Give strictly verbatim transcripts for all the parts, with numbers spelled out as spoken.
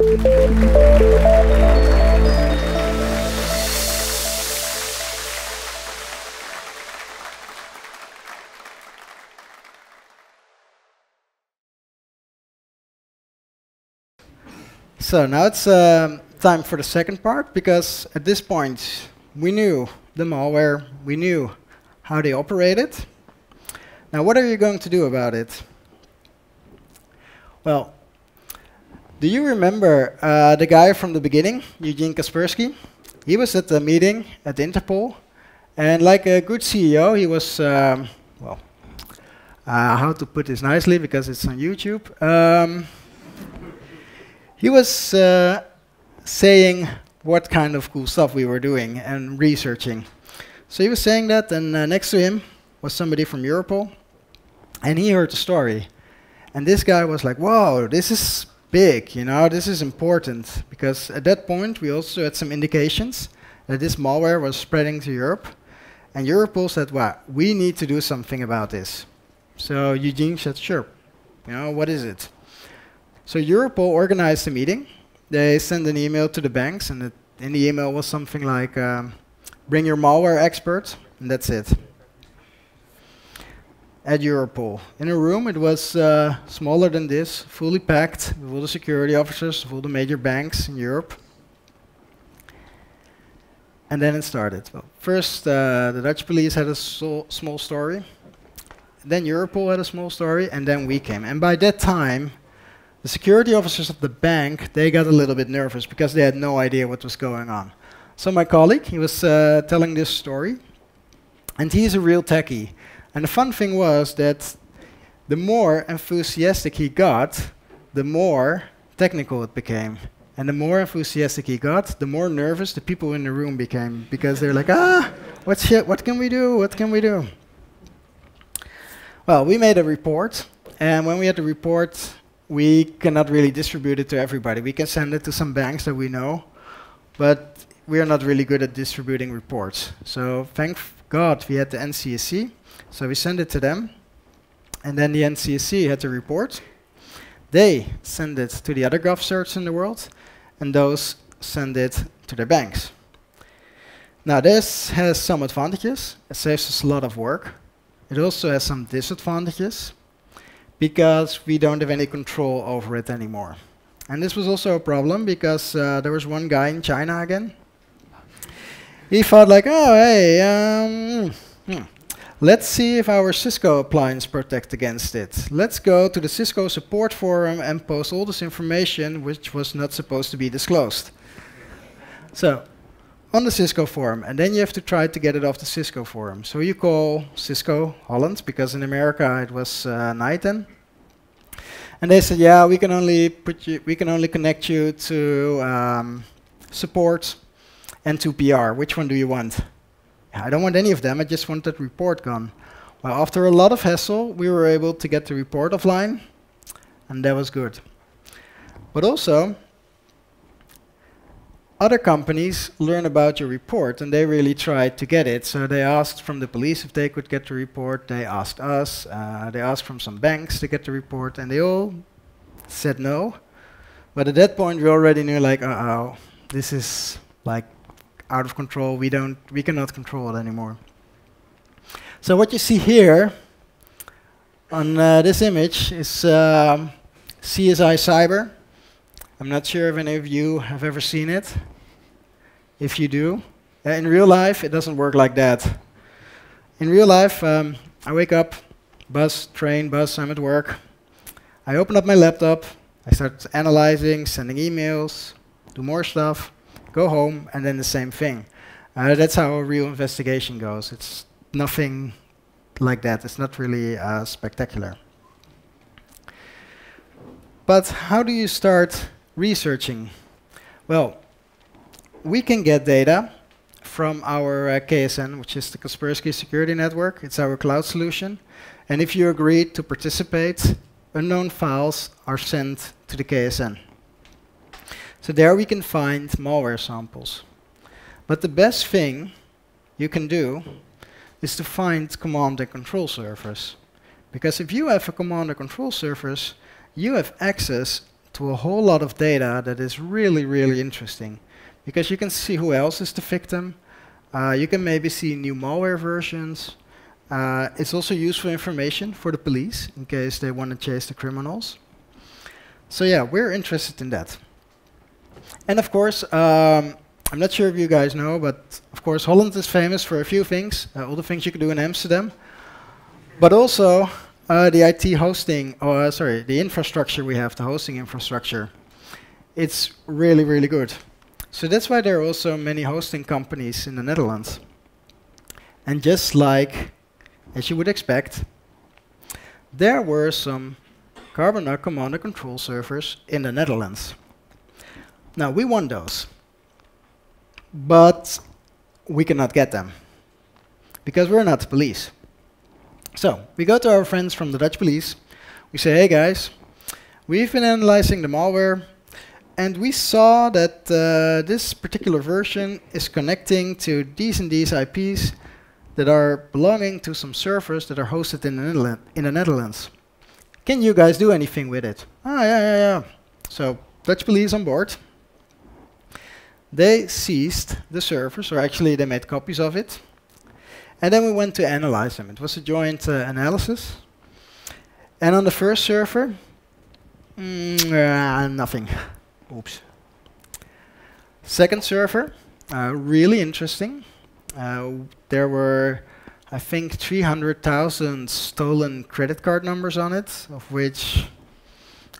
So now it's um, time for the second part, because at this point we knew the malware, we knew how they operated. Now what are you going to do about it? Well, do you remember uh, the guy from the beginning, Eugene Kaspersky? He was at the meeting at Interpol, and like a good C E O, he was, um, well, uh, how to put this nicely because it's on YouTube. Um, he was uh, saying what kind of cool stuff we were doing and researching. So he was saying that, and uh, next to him was somebody from Europol, and he heard the story. And this guy was like, whoa, this is big, you know, this is important, because at that point we also had some indications that this malware was spreading to Europe, and Europol said, wow, we need to do something about this. So Eugene said, sure, you know, what is it? So Europol organized a meeting. They sent an email to the banks, and it, in the email was something like, um, bring your malware expert, and that's it. At Europol. In a room, it was uh, smaller than this, fully packed with all the security officers of all the major banks in Europe. And then it started. Well, first, uh, the Dutch police had a so small story. Then Europol had a small story, and then we came. And by that time, the security officers of the bank, they got a little bit nervous because they had no idea what was going on. So my colleague, he was uh, telling this story, and he's a real techie. And the fun thing was that the more enthusiastic he got, the more technical it became. And the more enthusiastic he got, the more nervous the people in the room became, because they're like, ah, what's shit? What can we do? What can we do? Well, we made a report. And when we had the report, we cannot really distribute it to everybody. We can send it to some banks that we know, but we are not really good at distributing reports. So thank God we had the N C S C. So we sent it to them, and then the N C S C had the report. They send it to the other GovCerts in the world, and those send it to their banks. Now this has some advantages. It saves us a lot of work. It also has some disadvantages, because we don't have any control over it anymore. And this was also a problem, because uh, there was one guy in China again. He thought like, oh, hey, um, hmm. let's see if our Cisco appliance protects against it. Let's go to the Cisco support forum and post all this information which was not supposed to be disclosed. So, on the Cisco forum, and then you have to try to get it off the Cisco forum. So you call Cisco Holland, because in America it was uh, night then. And they said, yeah, we can only put you, we can only connect you to um, support and to P R. Which one do you want? I don't want any of them, I just want that report gone. Well, after a lot of hassle, we were able to get the report offline, and that was good. But also, other companies learn about your report, and they really tried to get it. So they asked from the police if they could get the report, they asked us, uh, they asked from some banks to get the report, and they all said no. But at that point, we already knew, like, uh-oh, this is like out of control, we don't, we cannot control it anymore. So what you see here on uh, this image is um, C S I Cyber. I'm not sure if any of you have ever seen it. If you do, uh, in real life it doesn't work like that. In real life, um, I wake up, bus, train, bus, I'm at work. I open up my laptop, I start analyzing, sending emails, do more stuff, go home, and then the same thing. Uh, that's how a real investigation goes. It's nothing like that. It's not really uh, spectacular. But how do you start researching? Well, we can get data from our uh, K S N, which is the Kaspersky Security Network. It's our cloud solution. And if you agree to participate, unknown files are sent to the K S N. So there we can find malware samples. But the best thing you can do is to find command and control servers. Because if you have a command and control servers, you have access to a whole lot of data that is really, really interesting. Because you can see who else is the victim. Uh, you can maybe see new malware versions. Uh, it's also useful information for the police in case they want to chase the criminals. So yeah, we're interested in that. And of course, um, I'm not sure if you guys know, but of course Holland is famous for a few things, uh, all the things you can do in Amsterdam, but also uh, the I T hosting, or uh, sorry, the infrastructure we have, the hosting infrastructure. It's really, really good. So that's why there are also many hosting companies in the Netherlands. And just like, as you would expect, there were some Carbanak command and control servers in the Netherlands. Now, we won those, but we cannot get them because we're not the police. So we go to our friends from the Dutch police. We say, hey guys, we've been analyzing the malware, and we saw that uh, this particular version is connecting to these and these I Ps that are belonging to some servers that are hosted in the, Netherlands, in the Netherlands. Can you guys do anything with it? Ah, yeah, yeah, yeah. So Dutch police on board. They seized the servers, or actually they made copies of it. And then we went to analyze them. It was a joint uh, analysis. And on the first server, mm, uh, nothing. Oops. Second server, uh, really interesting. Uh, there were, I think, three hundred thousand stolen credit card numbers on it, of which,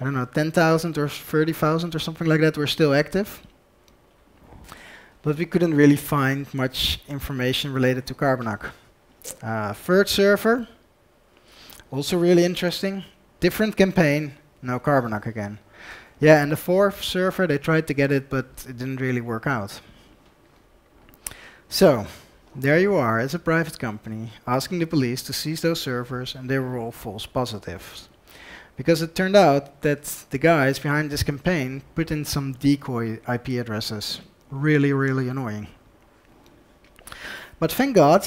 I don't know, ten thousand or thirty thousand or something like that were still active. But we couldn't really find much information related to Carbanak. Uh, third server, also really interesting. Different campaign, no Carbanak again. Yeah, and the fourth server, they tried to get it, but it didn't really work out. So, there you are, as a private company, asking the police to seize those servers, and they were all false positives. Because it turned out that the guys behind this campaign put in some decoy I P addresses. Really, really annoying. But thank God,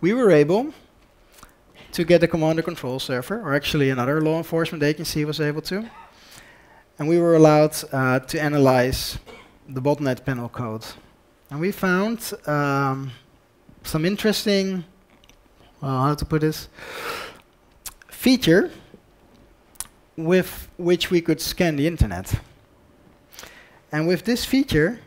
we were able to get a command and control server, or actually another law enforcement agency was able to. And we were allowed uh, to analyze the botnet panel code. And we found um, some interesting, well, how to put this, feature with which we could scan the internet. And with this feature,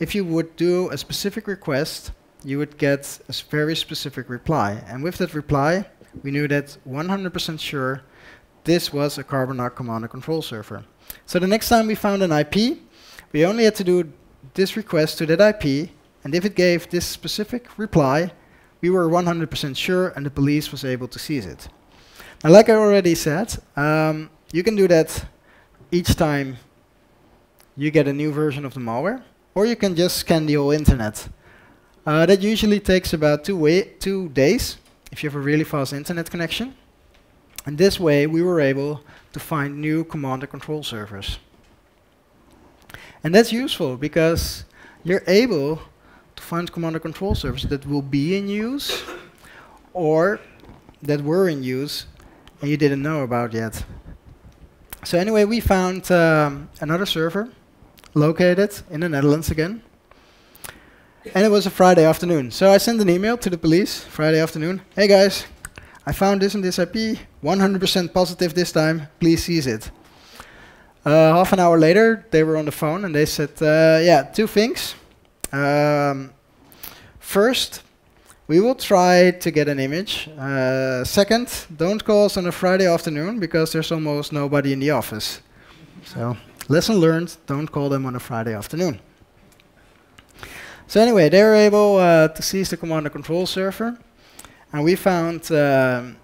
if you would do a specific request, you would get a very specific reply. And with that reply, we knew that one hundred percent sure this was a Carbanak command and control server. So the next time we found an I P, we only had to do this request to that I P, and if it gave this specific reply, we were one hundred percent sure, and the police was able to seize it. Now, like I already said, um, you can do that each time you get a new version of the malware, or you can just scan the whole internet. Uh, that usually takes about two, way two days if you have a really fast internet connection. And this way, we were able to find new command and control servers. And that's useful because you're able to find command and control servers that will be in use or that were in use and you didn't know about yet. So anyway, we found um, another server located in the Netherlands again. And it was a Friday afternoon. So I sent an email to the police Friday afternoon. Hey guys, I found this in this I P, one hundred percent positive this time, please seize it. Uh, half an hour later, they were on the phone and they said, uh, yeah, two things. Um, first, we will try to get an image. Uh, second, don't call us on a Friday afternoon because there's almost nobody in the office. So, lesson learned, don't call them on a Friday afternoon. So anyway, they were able uh, to seize the command and control server. And we found um,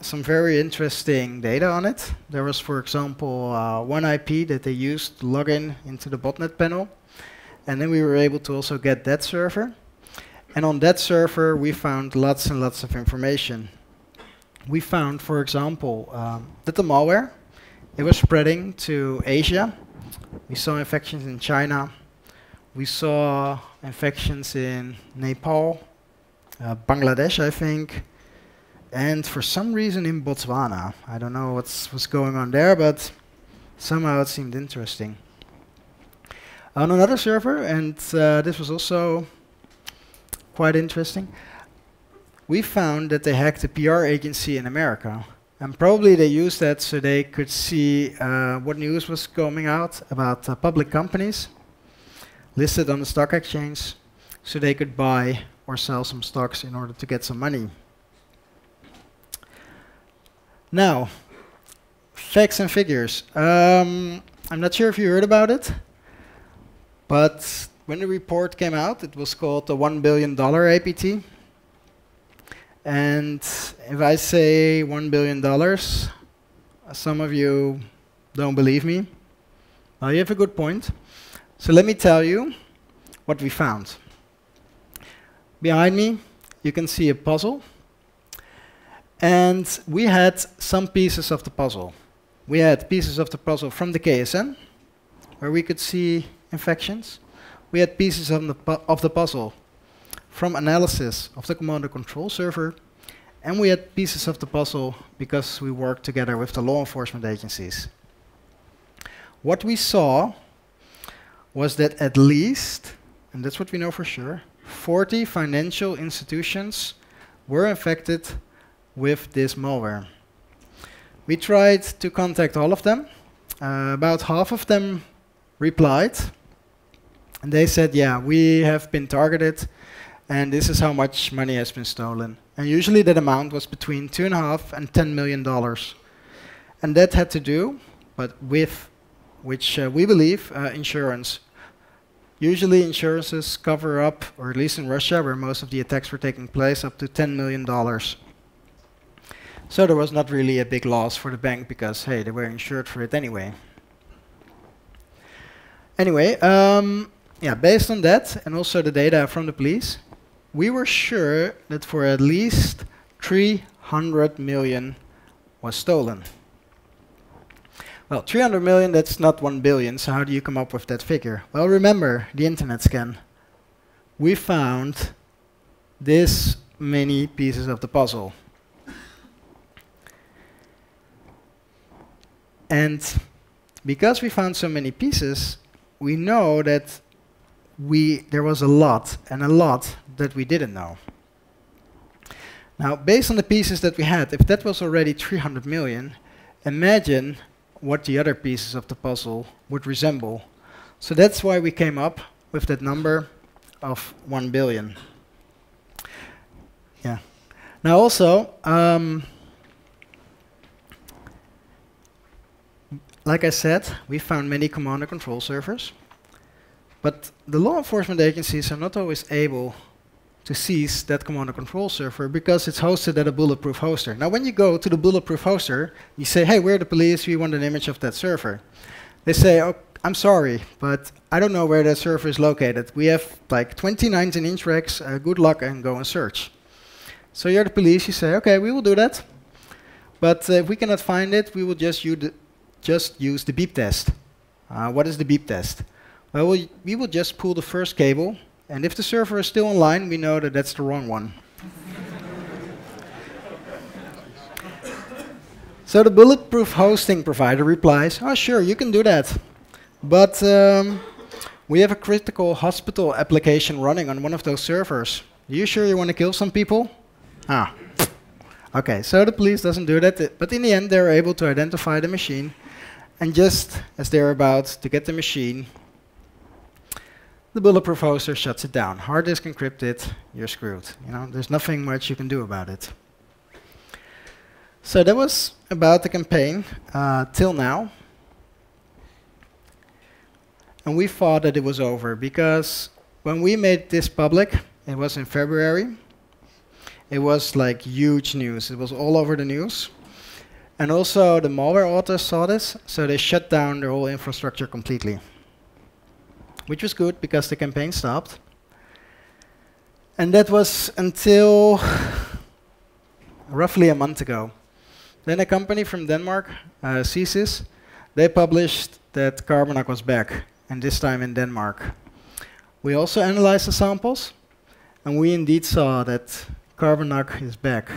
some very interesting data on it. There was, for example, uh, one I P that they used to log in into the botnet panel. And then we were able to also get that server. And on that server, we found lots and lots of information. We found, for example, um, that the malware, it was spreading to Asia. We saw infections in China. We saw infections in Nepal, uh, Bangladesh, I think. And for some reason in Botswana. I don't know what's, what's going on there, but somehow it seemed interesting. On another server, and uh, this was also quite interesting, we found that they hacked a P R agency in America. And probably they used that so they could see uh, what news was coming out about uh, public companies listed on the stock exchange, so they could buy or sell some stocks in order to get some money. Now, facts and figures. Um, I'm not sure if you heard about it, but when the report came out, it was called the one billion dollar A P T. And if I say one billion dollars, uh, some of you don't believe me. Well, you have a good point. So let me tell you what we found. Behind me, you can see a puzzle. And we had some pieces of the puzzle. We had pieces of the puzzle from the K S N, where we could see infections. We had pieces of the, pu of the puzzle from analysis of the command and control server, and we had pieces of the puzzle because we worked together with the law enforcement agencies. What we saw was that at least, and that's what we know for sure, forty financial institutions were infected with this malware. We tried to contact all of them. Uh, about half of them replied, and they said, yeah, we have been targeted, and this is how much money has been stolen. And usually that amount was between two and a half and ten million dollars. And that had to do, but with, which uh, we believe, uh, insurance. Usually insurances cover up, or at least in Russia, where most of the attacks were taking place, up to ten million dollars. So there was not really a big loss for the bank because, hey, they were insured for it anyway. Anyway, um, yeah, based on that and also the data from the police, we were sure that for at least three hundred million was stolen. Well, three hundred million, that's not one billion, so how do you come up with that figure? Well, remember the internet scan. We found this many pieces of the puzzle. And because we found so many pieces, we know that we there was a lot and a lot that we didn't know. Now, based on the pieces that we had, if that was already three hundred million, imagine what the other pieces of the puzzle would resemble. So that's why we came up with that number of one billion. Yeah. Now also, um, like I said, we found many command and control servers. But the law enforcement agencies are not always able to seize that command and control server because it's hosted at a bulletproof hoster. Now, when you go to the bulletproof hoster, you say, hey, we're the police, we want an image of that server. They say, oh, I'm sorry, but I don't know where that server is located. We have like twenty nineteen inch racks, uh, good luck, and go and search. So you're the police, you say, okay, we will do that. But uh, if we cannot find it, we will just, just use the beep test. Uh, what is the beep test? Well, we, we will just pull the first cable, and if the server is still online, we know that that's the wrong one. So the bulletproof hosting provider replies, oh, sure, you can do that. But um, we have a critical hospital application running on one of those servers. Are you sure you want to kill some people? Ah. OK, so the police doesn't do that. But in the end, they're able to identify the machine. And just as they're about to get the machine, the bulletproof hoster shuts it down. Hard disk encrypted, you're screwed. You know, there's nothing much you can do about it. So that was about the campaign uh, till now. And we thought that it was over because when we made this public, it was in February. It was like huge news. It was all over the news. And also the malware authors saw this, so they shut down their whole infrastructure completely, which was good because the campaign stopped. And that was until roughly a month ago. Then a company from Denmark, uh, C S I S, they published that Carbanak was back, and this time in Denmark. We also analyzed the samples, and we indeed saw that Carbanak is back.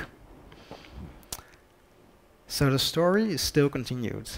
So the story is still continued.